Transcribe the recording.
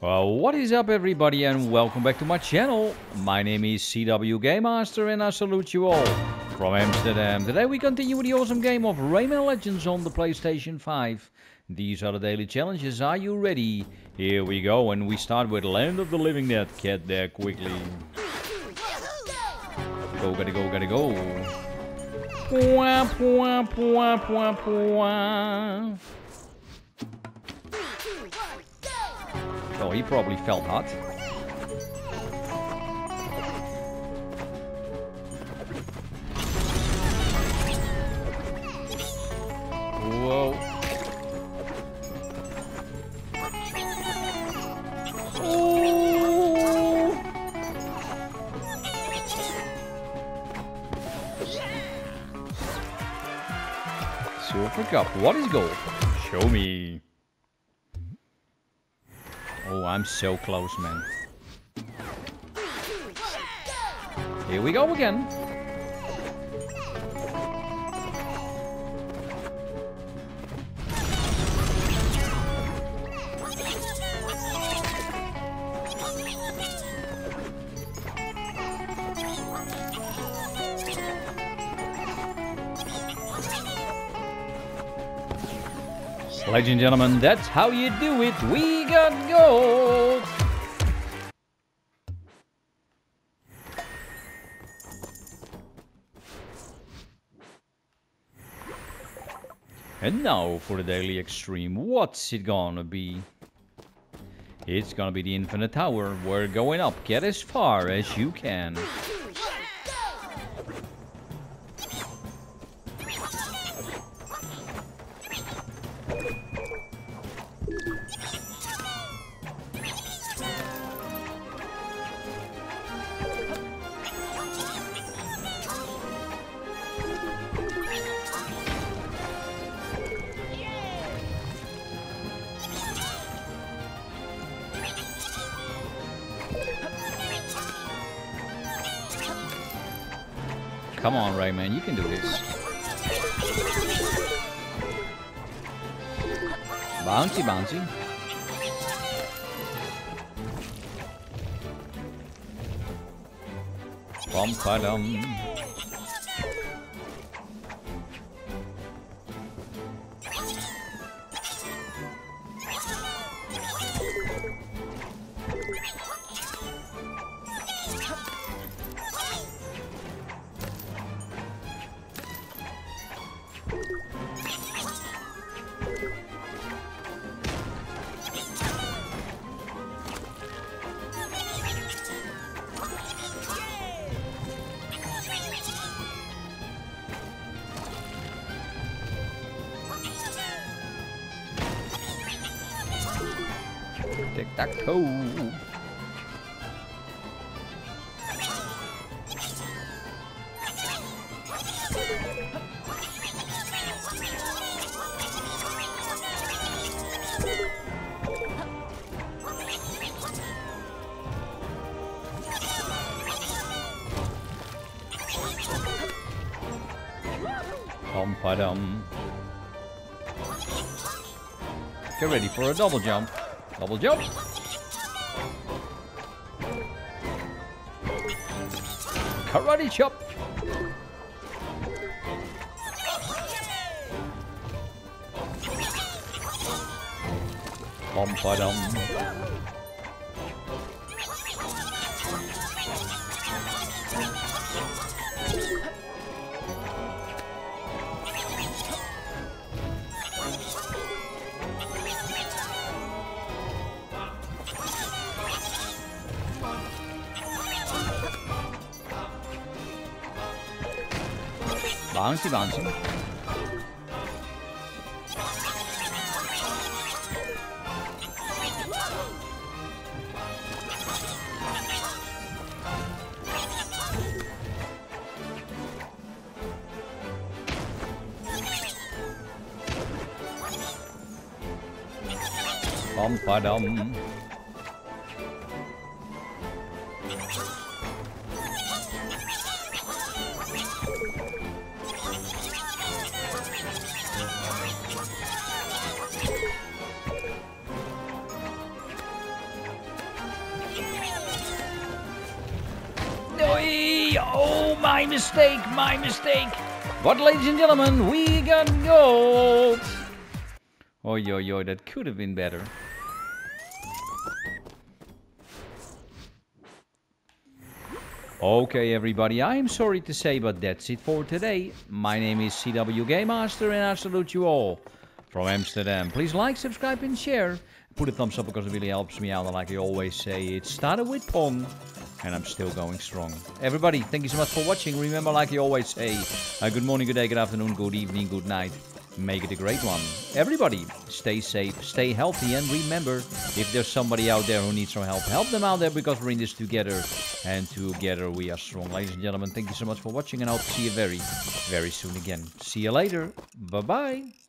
Well, what is up everybody and welcome back to my channel. My name is CW Game Master and I salute you all from Amsterdam. Today we continue with the awesome game of Rayman Legends on the PlayStation 5. These are the daily challenges. Are you ready? Here we go, and we start with Land of the Living Net. Get there quickly. Go, gotta go, gotta go. Wah, wah, wah, wah, wah. Oh, he probably felt hot. Whoa. Ooh. Silver cup. What is gold? Show me. Oh, I'm so close, man. Here we go again. Ladies and gentlemen, that's how you do it. We got gold! And now for the daily extreme. What's it gonna be? It's gonna be the infinite tower. We're going up. Get as far as you can. Come on, Rayman, you can do this. Bouncy, bouncy. Bum pa dum. Tic-tac-toe. Pom-pa-dum. Get ready for a double jump. Double jump. Karate chop. Bum ba dum. Bouncy, bouncy. Bum ba dum. My mistake, my mistake. But ladies and gentlemen, we got gold. Oh, yo, that could have been better. Okay, everybody, I am sorry to say, but that's it for today. My name is CW Game Master, and I salute you all from Amsterdam. Please like, subscribe, and share. Put a thumbs up because it really helps me out. And like I always say, it started with Pong, and I'm still going strong. Everybody, thank you so much for watching. Remember, like I always say, good morning, good day, good afternoon, good evening, good night. Make it a great one. Everybody, stay safe, stay healthy, and remember, if there's somebody out there who needs some help them out there, because we're in this together, and together we are strong. Ladies and gentlemen, thank you so much for watching, and I hope to see you very, very soon again. See you later. Bye-bye.